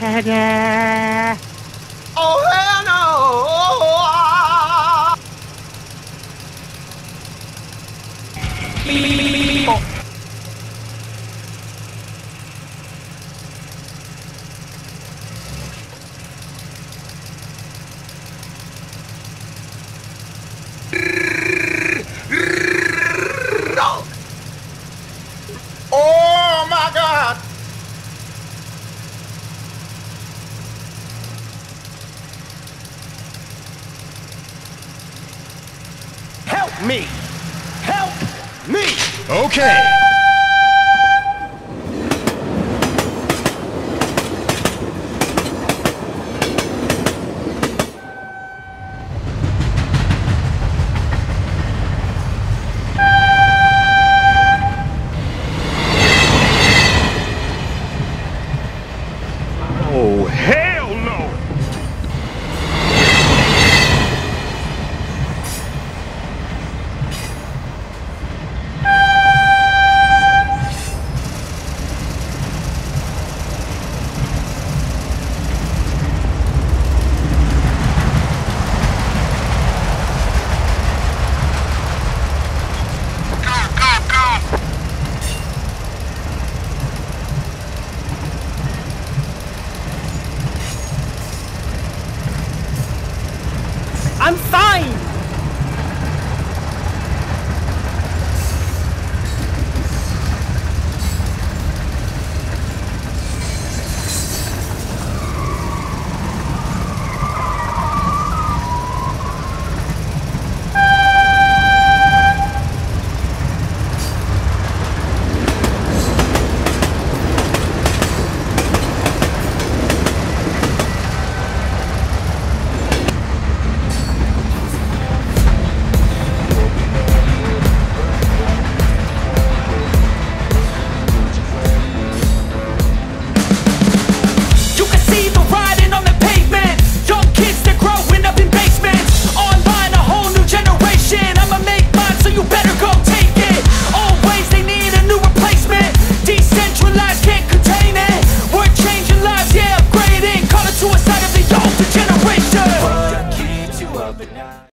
Ta-da! Oh, hell no! Oh my God! Help me! Help me! Okay! I'm fine! But now